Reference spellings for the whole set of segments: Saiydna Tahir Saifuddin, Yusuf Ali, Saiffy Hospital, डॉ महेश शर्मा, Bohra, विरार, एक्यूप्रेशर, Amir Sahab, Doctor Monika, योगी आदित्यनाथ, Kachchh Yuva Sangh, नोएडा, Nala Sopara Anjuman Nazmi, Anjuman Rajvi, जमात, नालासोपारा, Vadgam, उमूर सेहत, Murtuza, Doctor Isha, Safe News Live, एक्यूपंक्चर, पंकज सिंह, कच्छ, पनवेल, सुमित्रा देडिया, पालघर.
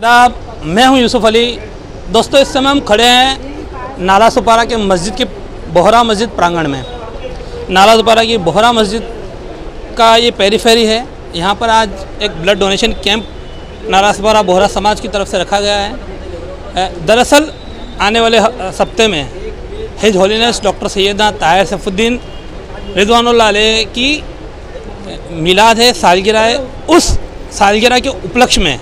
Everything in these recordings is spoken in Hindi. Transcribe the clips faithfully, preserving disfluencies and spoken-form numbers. आदाब, मैं हूं यूसुफ अली। दोस्तों, इस समय हम खड़े हैं नालासोपारा के मस्जिद के बोहरा मस्जिद प्रांगण में। नालासोपारा की बोहरा मस्जिद का ये पेरीफेरी है। यहाँ पर आज एक blood donation camp नालासोपारा Bohra समाज की तरफ से रखा गया है। दरअसल आने वाले सप्ते में his holiness doctor Syedna Tahir Saifuddin रिजवानुल आल की मिलाद है, सालगिरह है। उस सालगिरह के उपलक्ष्य में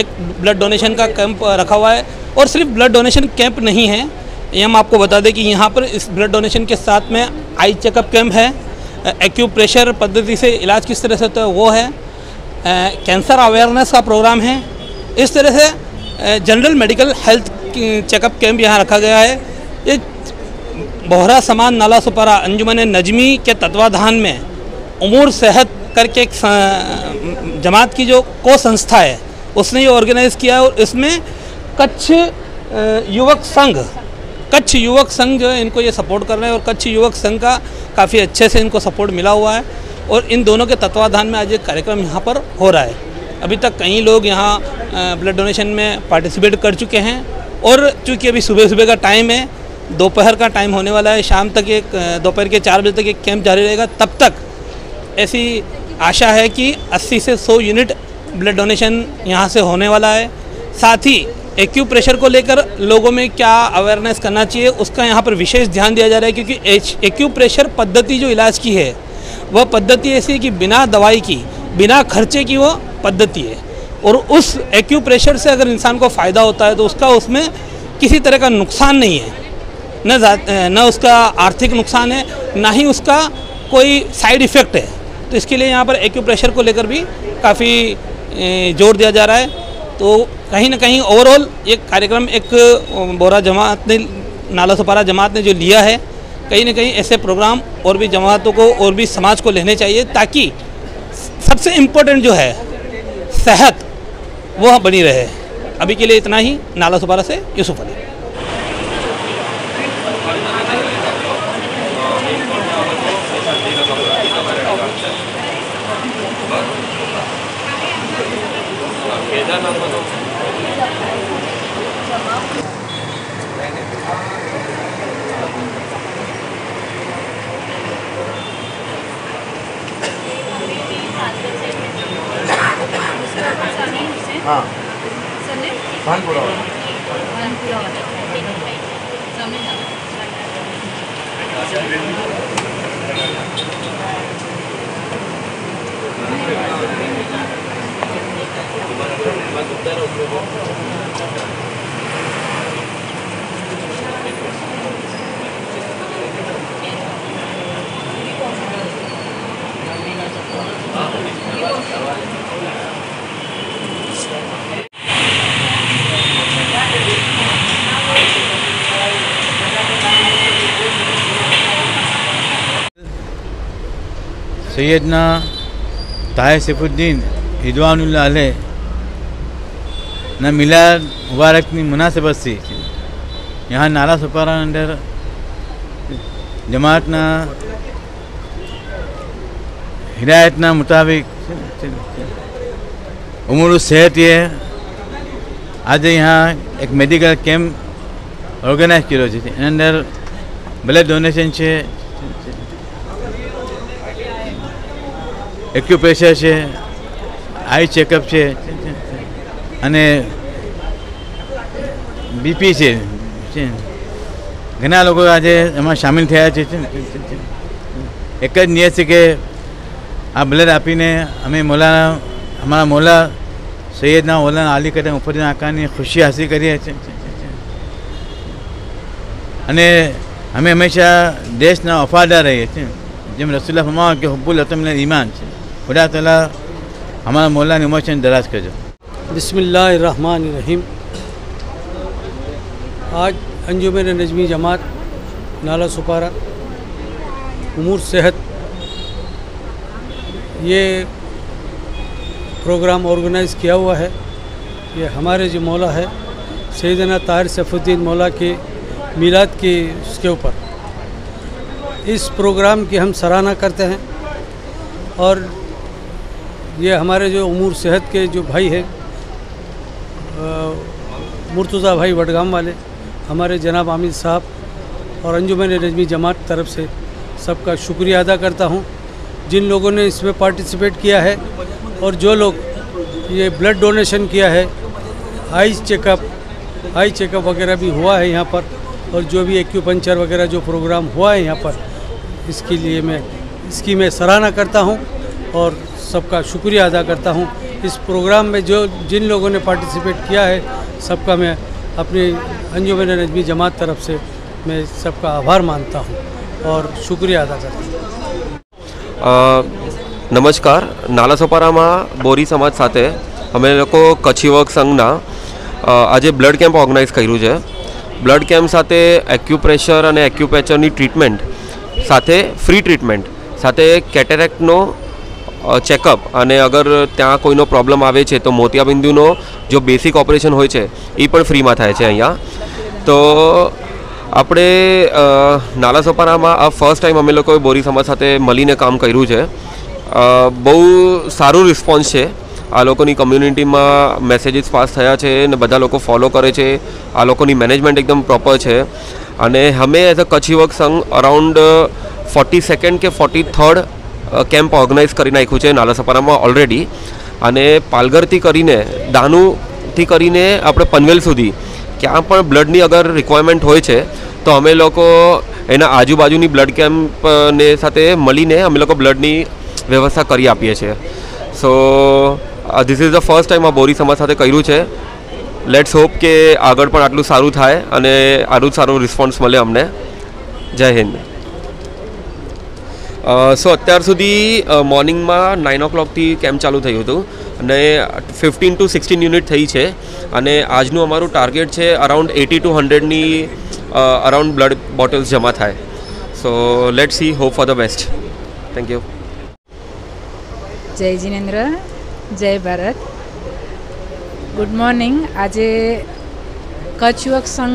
एक ब्लड डोनेशन का कैंप रखा हुआ है। और सिर्फ ब्लड डोनेशन कैंप नहीं है, ये हम आपको बता दें कि यहाँ पर इस ब्लड डोनेशन के साथ में आई चेकअप कैंप है, एक्यूप्रेशर पद्धति से इलाज किस तरह से होता है वो है, कैंसर अवेयरनेस का प्रोग्राम है। इस तरह से general medical health checkup camp यहाँ रखा गया है। ये बोहरा समाज नालासोपारा अंजुमन नजमी के तत्वाधान में उमूर सेहत करके एक जमात की जो को संस्था है उसने ये ऑर्गेनाइज़ किया है। और इसमें कच्छ युवक संघ कच्छ युवक संघ जो है इनको ये सपोर्ट कर रहे हैं। और कच्छ युवक संघ का काफ़ी अच्छे से इनको सपोर्ट मिला हुआ है। और इन दोनों के तत्वाधान में आज एक कार्यक्रम यहाँ पर हो रहा है। अभी तक कई लोग यहाँ ब्लड डोनेशन में पार्टिसिपेट कर चुके हैं। और चूँकि अभी सुबह सुबह का टाइम है, दोपहर का टाइम होने वाला है, शाम तक एक दोपहर के चार बजे तक एक कैंप जारी रहेगा। तब तक ऐसी आशा है कि अस्सी से सौ यूनिट ब्लड डोनेशन यहाँ से होने वाला है। साथ ही एक्यूप्रेशर को लेकर लोगों में क्या अवेयरनेस करना चाहिए उसका यहाँ पर विशेष ध्यान दिया जा रहा है, क्योंकि एक्यूप्रेशर पद्धति जो इलाज की है वह पद्धति ऐसी है कि बिना दवाई की, बिना खर्चे की वो पद्धति है। और उस एक्यूप्रेशर से अगर इंसान को फ़ायदा होता है तो उसका उसमें किसी तरह का नुकसान नहीं है, न न उसका आर्थिक नुकसान है, ना ही उसका कोई साइड इफ़ेक्ट है। तो इसके लिए यहाँ पर एक्यूप्रेशर को लेकर भी काफ़ी जोर दिया जा रहा है। तो कहीं ना कहीं ओवरऑल ये कार्यक्रम एक बोहरा जमात ने, नालासोपारा जमात ने जो लिया है, कहीं ना कहीं ऐसे प्रोग्राम और भी जमातों को और भी समाज को लेने चाहिए, ताकि सबसे इम्पोर्टेंट जो है सेहत वह बनी रहे। अभी के लिए इतना ही। नालासोपारा से यूसुफ अली। हाँ खानपुरा सैयदना ताहिर सैफुद्दीन रिजवानुल आल ना मिलाद मुबारकनी मुनासिबत से यहाँ नालासोपारा अंदर जमातना हिदायतना मुताबिक उमूर सेहत ये आज यहाँ एक मेडिकल कैम्प ऑर्गेनाइज किया है। अंदर ब्लड डोनेशन है, एक्यूप्रेशर है, आई चेकअप है, बीपी है। घना लोग आज एम शामिल थे। एक नियत है कि आ ब्लड आपीने अमे मौलाना हमारा मौला सैयदना मौलाना आली कदम उफरदीन आका ने खुशी हासिल करी है। अने हमें हमेशा देशना वफादार रही है। जब रसूलल्लाह फरमाया कि हुब्बुल वतन मिनल ईमान, खुदा तआला हमारा मौला ने उम्र दराज करो। बिस्मिल्लाहिर्रहमानिर्रहीम। आज अंजुमन नजमी जमात नालासोपारा उमूर सेहत ये प्रोग्राम ऑर्गेनाइज़ किया हुआ है। ये हमारे जो मौला है सैयदना ताहिर सैफुद्दीन मौला के मिलाद के उसके ऊपर इस प्रोग्राम की हम सराहना करते हैं। और ये हमारे जो उमूर सेहत के जो भाई हैं मुर्तुज़ा भाई वडगाम वाले, हमारे जनाब आमिर साहब और अंजुमन रजवी जमात तरफ से सबका शुक्रिया अदा करता हूं। जिन लोगों ने इसमें पार्टिसिपेट किया है और जो लोग ये ब्लड डोनेशन किया है, आइज़ चेकअप आई चेकअप वगैरह भी हुआ है यहाँ पर, और जो भी एक्यूपंचर वगैरह जो प्रोग्राम हुआ है यहाँ पर, इसके लिए मैं इसकी मैं सराहना करता हूँ और सबका शुक्रिया अदा करता हूँ। इस प्रोग्राम में जो जिन लोगों ने पार्टिसिपेट किया है सबका मैं अपने अंजुमन नजमी जमात तरफ से मैं सबका आभार मानता हूँ और शुक्रिया अदा करता हूँ। नमस्कार, नालासोपारा में बोरी समाज साथ अमे लोग कच्छ युवा संघ आज ब्लड केम्प ऑर्गनाइज करू है। ब्लड केम्प साथ एक्यूप्रेशर और एक्यूपेचर ट्रीटमेंट साथ फ्री ट्रीटमेंट साथ कैटरेक्टनो चेकअप, अगर त्या कोई प्रॉब्लम आए तो मोतियाबिंदुनो जो बेसिक ऑपरेशन हो फ्री में थाय अँ। तो अपने नालासोपारा में आ फर्स्ट टाइम अमे लोग बोरी समाज साथ मळीने काम करू है। बहु सारू रिस्पोन्स है, आ लोकोनी कम्युनिटी में मैसेजेस पास थया छे ने बधा लोको फॉलो करे छे, आ लोकोनी मैनेजमेंट एकदम प्रॉपर छे। अने हमें as a कच्छ Yuvak Sangh around forty second के फोर्टी थर्ड केम्प ऑर्गनाइज करी नाख्युं छे नालासोपारा में ऑलरेडी, अने पालघर थी करीने दानू थी करीने आपणे पनवेल सुधी क्यां पण ब्लडनी अगर रिक्वायरमेंट होय छे तो अमे लोको एना आजूबाजूनी ब्लड केम्प ने साथे मळीने अमे लोको ब्लडनी व्यवस्था करी आपीए छे। So this is the first time आ बोरी समाज साथे कर्यु छे। लेट्स होप के आगळ पण आटलू सारू थाय अने आटलू सारू रिस्पोन्स मळे अमने। जय हिंद। सो अत्यार सुधी मॉर्निंग में नाइन ओ क्लॉक थी केम्प चालू थयुं हतुं अने फिफ्टीन टू सिक्सटीन यूनिट थई छे अने आजनुं अमारुं टार्गेट छे अराउंड एटी टू हंड्रेडनी अराउंड ब्लड बॉटल्स जमा थाय। So let's see, hope for the best. Thank you. जय जिनेन्द्र, जय भारत। Good morning. आज कच्छ युवक संघ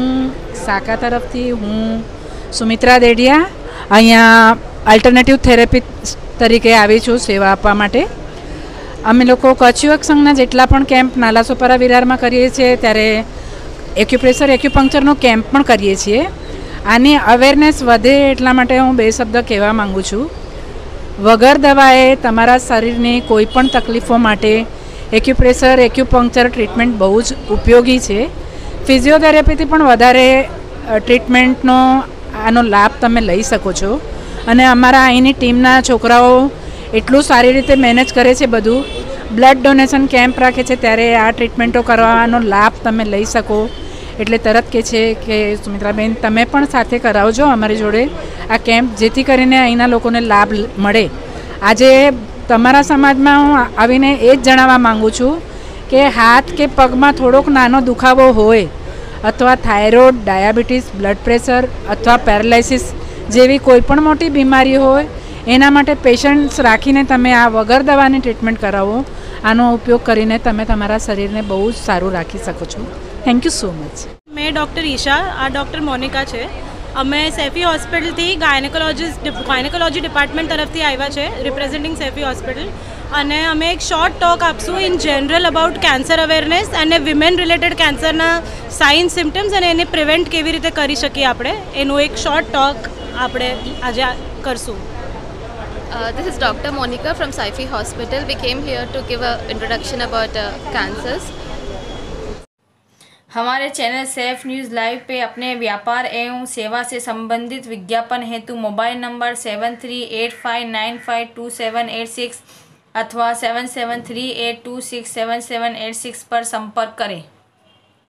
शाखा तरफ थी हूँ सुमित्रा देडिया अँ अल्टरनेटिव थेरेपी तरीके आई छूँ सेवा आपवा माटे। अमे लोग कच्छ युवक संघना जेटला पण केम्प नालासोपारा विरार में करीए छीए त्यारे एक्यूप्रेशर एक्यूपंक्चरनो केम्प पण करीए छीए। आनी अवेरनेस वधे एटला माटे हूँ बे शब्द कहेवा माँगू छूँ। वगर दवाए तमारा शरीर ने कोईपण तकलीफों माटे एक्यूप्रेशर एक्यूपंक्चर ट्रीटमेंट बहुज उपयोगी है। फिजिओथेरेपी थी पण वधारे ट्रीटमेंटनो आनो लाभ तमे लई सको छो। अने अमारा आईनी टीमना छोकराओ एटलू सारी रीते मेनेज करे छे, बधु ब्लड डोनेशन केम्प राखे छे त्यारे आ ट्रीटमेंटो करवानो लाभ तमे लई सको। एटले तरत कहे छे के सुमित्राबेन तमे पण साथे करावजो अमारी जोड़े आ केम्प, जेथी करीने अहींना लोकोने लाभ मळे। आजे तमारा समाजमां हूँ आवीने ए ज जणाववा माँगू छूँ के हाथ के पगमां थोड़ोक नानो दुखावो होय अथवा थायरोइड, डायाबिटीस, ब्लड प्रेशर अथवा पेरालाइसिस जेवी कोईपण मोटी बीमारी होय एना माटे पेशेंट्स राखीने तमे आ वगर दवानी ट्रीटमेंट करावो। आनो उपयोग करीने तमे तमारा शरीरने बहु ज सारूं राखी सको छो। Thank you so much. मैं डॉक्टर ईशा, आ डॉक्टर मोनिका है। अमे सैफी हॉस्पिटल थी गायनेकोलॉजिस्ट गायनेकोलॉजी डिपार्टमेंट तरफ थी आया है रिप्रेजेंटिंग सैफी हॉस्पिटल, अने अमे एक शॉर्ट टॉक आपसू in general about cancer awareness and women related cancer signs symptoms and एने प्रिवेंट केवी रीते करी शकीए आपणे एनो एक शॉर्ट टॉक आपणे आज करशुं। Uh, this is Doctor Monika from Saiffy Hospital. We came here to give an introduction about uh, cancers. हमारे चैनल सेफ न्यूज़ लाइव पे अपने व्यापार एवं सेवा से संबंधित विज्ञापन हेतु mobile number seven three eight five nine five two seven eight six अथवा seven seven three eight two six seven seven eight six पर संपर्क करें।